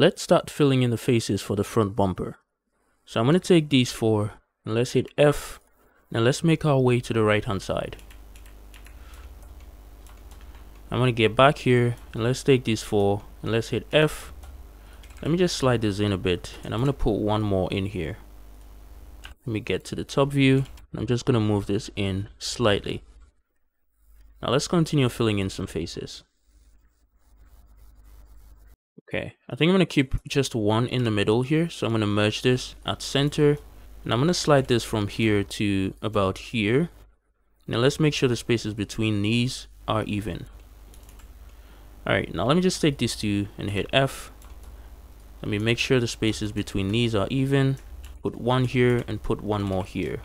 Let's start filling in the faces for the front bumper. So I'm going to take these four, and let's hit F, and let's make our way to the right hand side. I'm going to get back here, and let's take these four, and let's hit F. Let me just slide this in a bit, and I'm going to put one more in here. Let me get to the top view, and I'm just going to move this in slightly. Now let's continue filling in some faces. Okay, I think I'm going to keep just one in the middle here, so I'm going to merge this at center, and I'm going to slide this from here to about here. Now let's make sure the spaces between these are even. Alright, now let me just take these two and hit F. Let me make sure the spaces between these are even. Put one here and put one more here.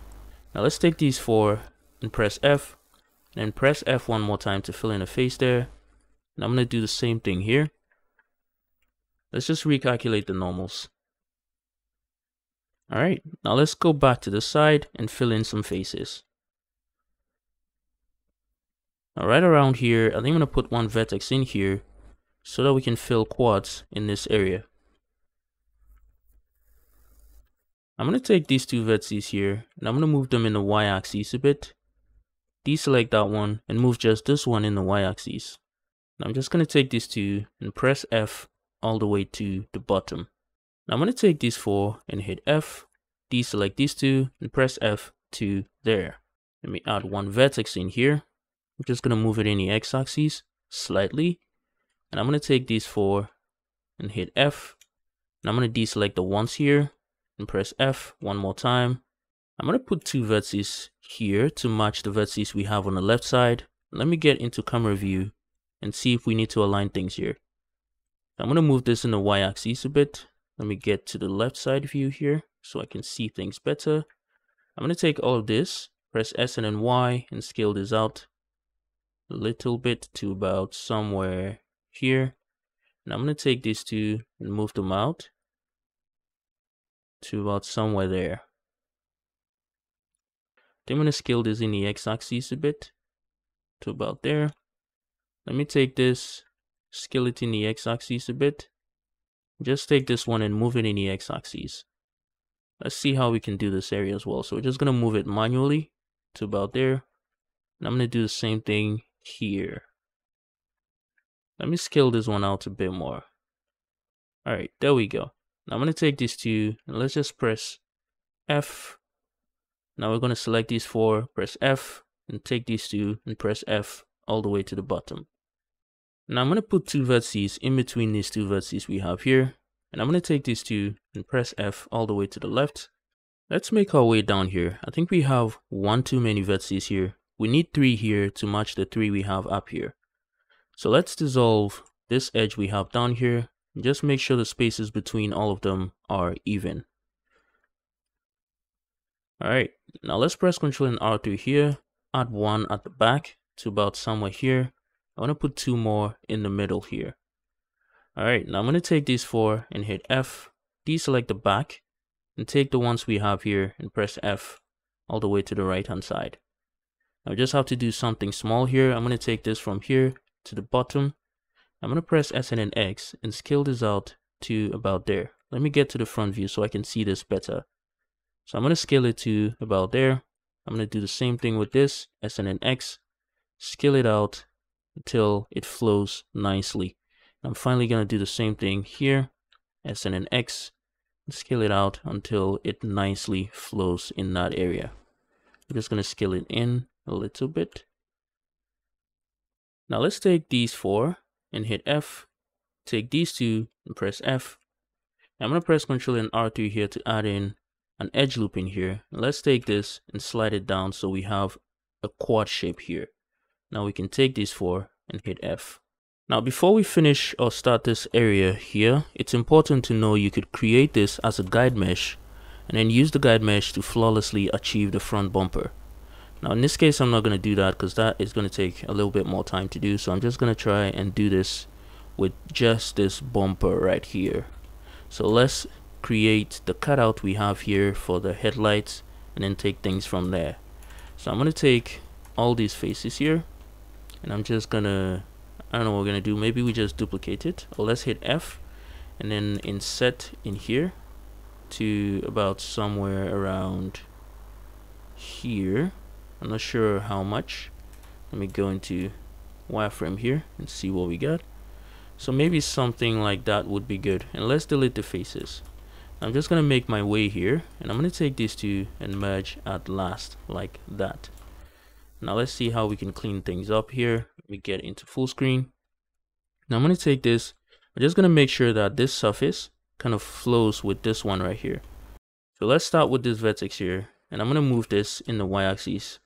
Now let's take these four and press F. And then press F one more time to fill in a face there. And I'm going to do the same thing here. Let's just recalculate the normals. Alright, now let's go back to the side and fill in some faces. Now right around here, I think I'm going to put one vertex in here so that we can fill quads in this area. I'm going to take these two vertices here, and I'm going to move them in the y-axis a bit. Deselect that one, and move just this one in the y-axis. Now I'm just going to take these two, and press F all the way to the bottom. Now I'm going to take these four, and hit F, deselect these two, and press F to there. Let me add one vertex in here. I'm just going to move it in the x-axis, slightly. And I'm going to take these four, and hit F. And I'm going to deselect the ones here. And press F one more time. I'm going to put two vertices here to match the vertices we have on the left side. Let me get into camera view and see if we need to align things here. I'm going to move this in the y-axis a bit. Let me get to the left side view here so I can see things better. I'm going to take all of this, press S and then Y, and scale this out a little bit to about somewhere here. And I'm going to take these two and move them out to about somewhere there. Then I'm going to scale this in the x-axis a bit to about there. Let me take this, scale it in the x-axis a bit. Just take this one and move it in the x-axis. Let's see how we can do this area as well. So we're just going to move it manually to about there. And I'm going to do the same thing here. Let me scale this one out a bit more. Alright, there we go. Now I'm going to take these two, and let's just press F. Now we're going to select these four, press F, and take these two, and press F all the way to the bottom. Now I'm going to put two vertices in between these two vertices we have here, and I'm going to take these two, and press F all the way to the left. Let's make our way down here. I think we have one too many vertices here. We need three here to match the three we have up here. So let's dissolve this edge we have down here. Just make sure the spaces between all of them are even. Alright, now let's press Ctrl and R through here, add one at the back to about somewhere here. I want to put two more in the middle here. Alright, now I'm going to take these four and hit F, deselect the back, and take the ones we have here and press F all the way to the right hand side. Now I just have to do something small here. I'm going to take this from here to the bottom. I'm going to press S and then X and scale this out to about there. Let me get to the front view so I can see this better. So I'm going to scale it to about there. I'm going to do the same thing with this, S and then X, scale it out until it flows nicely. I'm finally going to do the same thing here, S and then X, and scale it out until it nicely flows in that area. I'm just going to scale it in a little bit. Now let's take these four and hit F, take these two and press F. I'm going to press Ctrl and R2 here to add in an edge loop in here. Let's take this and slide it down so we have a quad shape here. Now we can take these four and hit F. Now before we finish or start this area here, it's important to know you could create this as a guide mesh and then use the guide mesh to flawlessly achieve the front bumper. Now in this case I'm not going to do that because that is going to take a little bit more time to do, so I'm just going to try and do this with just this bumper right here. So let's create the cutout we have here for the headlights and then take things from there. So I'm going to take all these faces here and I'm just going to, I don't know what we're going to do, maybe we just duplicate it, or let's hit F and then inset in here to about somewhere around here. I'm not sure how much. Let me go into wireframe here and see what we got. So maybe something like that would be good. And let's delete the faces. I'm just gonna make my way here, and I'm gonna take these two and merge at last, like that. Now let's see how we can clean things up here. We get into full screen. Now I'm gonna take this. I'm just gonna make sure that this surface kind of flows with this one right here. So let's start with this vertex here, and I'm gonna move this in the y-axis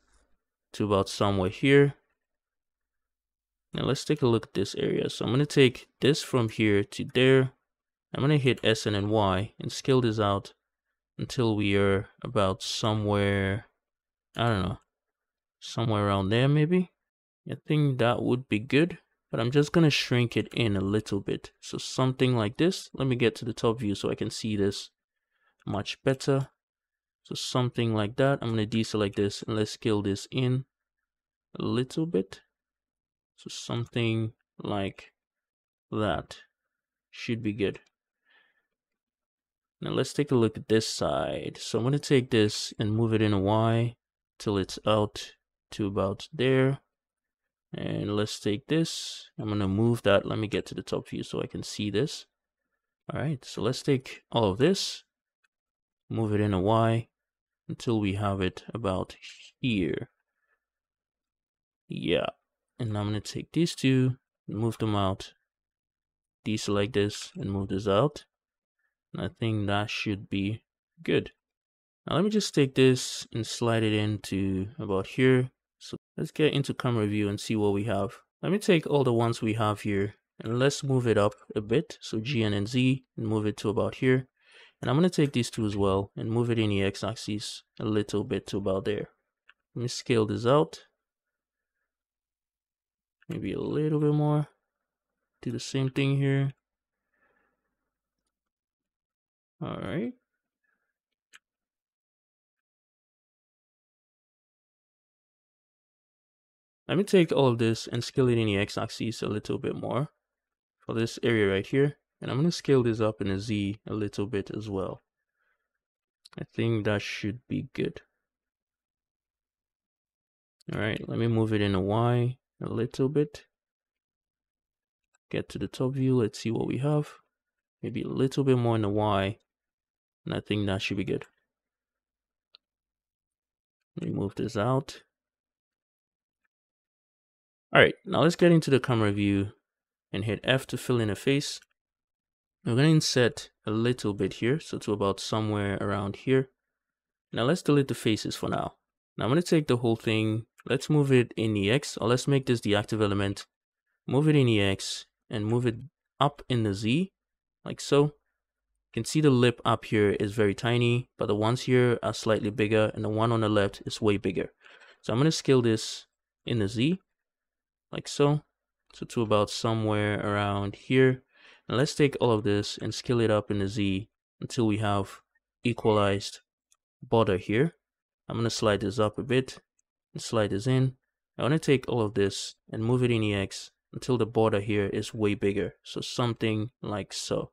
to about somewhere here. Now let's take a look at this area. So I'm gonna take this from here to there. I'm gonna hit S and then Y and scale this out until we are about somewhere, I don't know, somewhere around there maybe. I think that would be good, but I'm just gonna shrink it in a little bit. So something like this. Let me get to the top view so I can see this much better. So something like that. I'm gonna deselect this and let's scale this in a little bit. So something like that should be good. Now let's take a look at this side. So I'm gonna take this and move it in a Y till it's out to about there. And let's take this. I'm gonna move that. Let me get to the top view so I can see this. All right, so let's take all of this, move it in a Y until we have it about here. Yeah. And I'm gonna take these two, move them out, deselect this and move this out. And I think that should be good. Now let me just take this and slide it into about here. So let's get into camera view and see what we have. Let me take all the ones we have here and let's move it up a bit. So G and then Z and move it to about here. And I'm gonna take these two as well and move it in the X-axis a little bit to about there. Let me scale this out. Maybe a little bit more. Do the same thing here. All right. Let me take all of this and scale it in the X-axis a little bit more for this area right here. And I'm going to scale this up in the Z a little bit as well. I think that should be good. All right, let me move it in a Y a little bit. Get to the top view. Let's see what we have. Maybe a little bit more in the Y. And I think that should be good. Let me move this out. All right, now let's get into the camera view and hit F to fill in a face. We're going to inset a little bit here, so to about somewhere around here. Now let's delete the faces for now. Now I'm going to take the whole thing. Let's move it in the X, or let's make this the active element. Move it in the X and move it up in the Z, like so. You can see the lip up here is very tiny, but the ones here are slightly bigger, and the one on the left is way bigger. So I'm going to scale this in the Z, like so. So to about somewhere around here. And let's take all of this and scale it up in the Z until we have equalized border here. I'm going to slide this up a bit. Slide this in. I want to take all of this and move it in the X until the border here is way bigger. So something like so.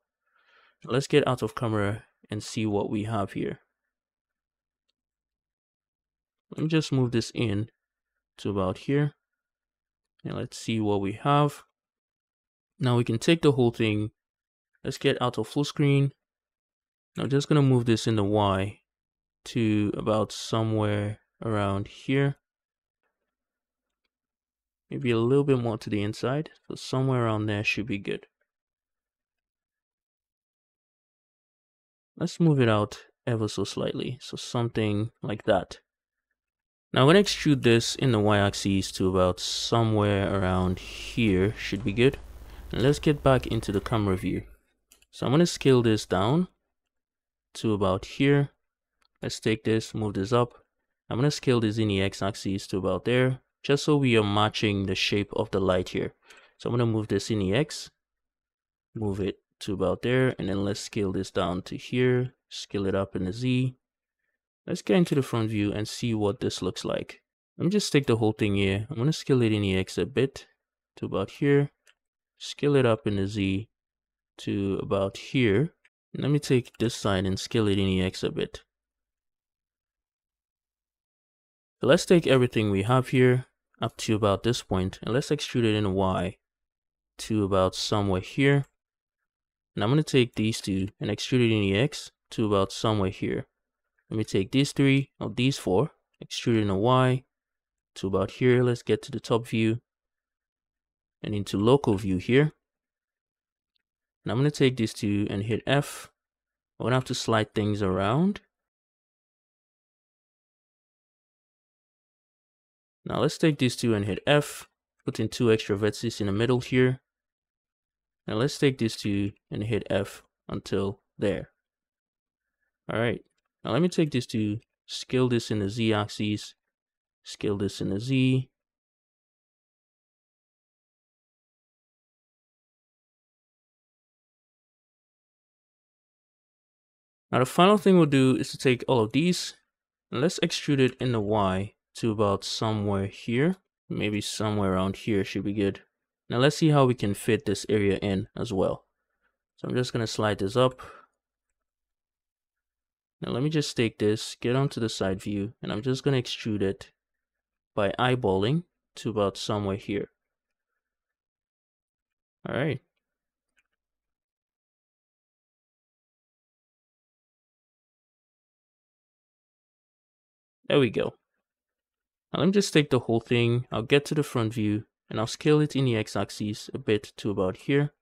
Let's get out of camera and see what we have here. Let me just move this in to about here. And let's see what we have. Now we can take the whole thing. Let's get out of full screen. Now I'm just going to move this in the Y to about somewhere around here. Maybe a little bit more to the inside. So somewhere around there should be good. Let's move it out ever so slightly. So something like that. Now I'm going to extrude this in the Y-axis to about somewhere around here. Should be good. And let's get back into the camera view. So I'm going to scale this down to about here. Let's take this, move this up. I'm going to scale this in the X-axis to about there, just so we are matching the shape of the light here. So I'm going to move this in the X, move it to about there, and then let's scale this down to here, scale it up in the Z. Let's get into the front view and see what this looks like. Let me just take the whole thing here. I'm going to scale it in the X a bit to about here, scale it up in the Z, to about here. Let me take this side and scale it in EX a bit. So let's take everything we have here up to about this point, and let's extrude it in Y to about somewhere here. And I'm going to take these two and extrude it in EX to about somewhere here. Let me take these three, or these four, extrude it in a Y to about here. Let's get to the top view and into local view here. And I'm going to take these two and hit F. I'm going to have to slide things around. Now let's take these two and hit F, put in two extra vertices in the middle here. And let's take these two and hit F until there. All right, now let me take these two, scale this in the Z axis, scale this in the Z. Now the final thing we'll do is to take all of these and let's extrude it in the Y to about somewhere here. Maybe somewhere around here should be good. Now let's see how we can fit this area in as well. So I'm just going to slide this up. Now let me just take this, get onto the side view, and I'm just going to extrude it by eyeballing to about somewhere here. All right. There we go. Now let me just take the whole thing, I'll get to the front view, and I'll scale it in the X-axis a bit to about here.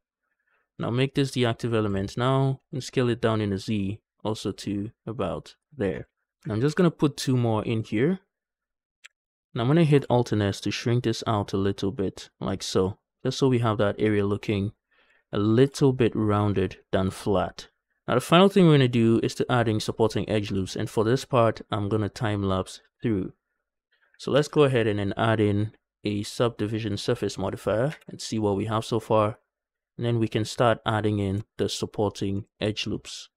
And I'll make this the active element now, and scale it down in the Z, also to about there. And I'm just going to put two more in here. And I'm going to hit Alt+S to shrink this out a little bit, like so. Just so we have that area looking a little bit rounded than flat. Now the final thing we're going to do is to add in supporting edge loops, and for this part I'm going to time lapse through. So let's go ahead and then add in a subdivision surface modifier and see what we have so far, and then we can start adding in the supporting edge loops.